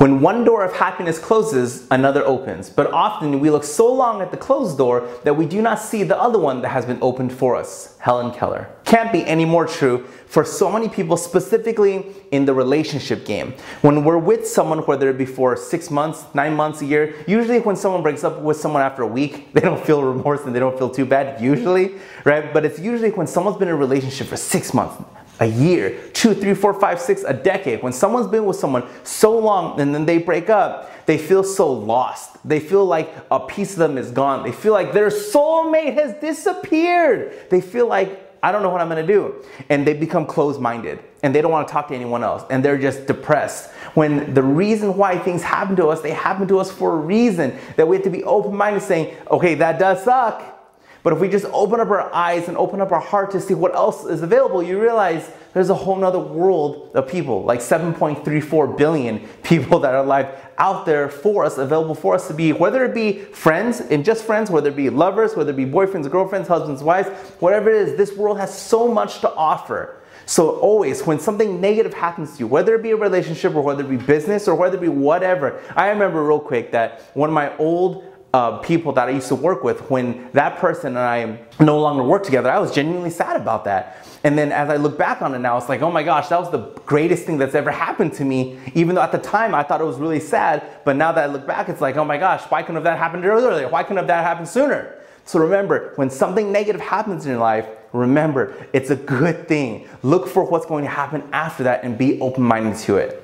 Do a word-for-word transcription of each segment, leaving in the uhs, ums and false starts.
When one door of happiness closes, another opens. But often we look so long at the closed door that we do not see the other one that has been opened for us. Helen Keller. Can't be any more true for so many people, specifically in the relationship game. When we're with someone, whether it be for six months, nine months, a year, usually when someone breaks up with someone after a week, they don't feel remorse and they don't feel too bad, usually, right? But it's usually when someone's been in a relationship for six months, a year, two, three, four, five, six, a decade. When someone's been with someone so long and then they break up, they feel so lost. They feel like a piece of them is gone. They feel like their soulmate has disappeared. They feel like, I don't know what I'm gonna do. And they become closed-minded and they don't wanna talk to anyone else and they're just depressed. When the reason why things happen to us, they happen to us for a reason, that we have to be open-minded, saying, okay, that does suck. But if we just open up our eyes and open up our heart to see what else is available, you realize there's a whole nother world of people, like seven point three four billion people that are alive out there for us, available for us to be, whether it be friends and just friends, whether it be lovers, whether it be boyfriends, girlfriends, husbands, wives, whatever it is, this world has so much to offer. So always, when something negative happens to you, whether it be a relationship or whether it be business or whether it be whatever, I remember real quick that one of my old Uh, people that I used to work with, when that person and I no longer work together, I was genuinely sad about that. And then as I look back on it now, it's like, oh my gosh, that was the greatest thing that's ever happened to me, even though at the time I thought it was really sad. But now that I look back, it's like, oh my gosh, why couldn't have that happened earlier? Why couldn't have that happened sooner? So remember, when something negative happens in your life, remember, it's a good thing. Look for what's going to happen after that and be open-minded to it.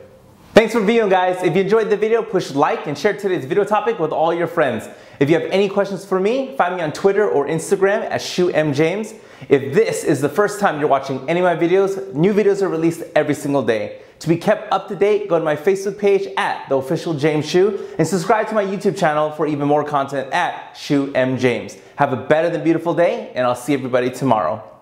Thanks for viewing, guys. If you enjoyed the video, push like and share today's video topic with all your friends. If you have any questions for me, find me on Twitter or Instagram at HsuMJames. If this is the first time you're watching any of my videos, new videos are released every single day. To be kept up to date, go to my Facebook page at The Official James Hsu and subscribe to my YouTube channel for even more content at HsuMJames. Have a better than beautiful day, and I'll see everybody tomorrow.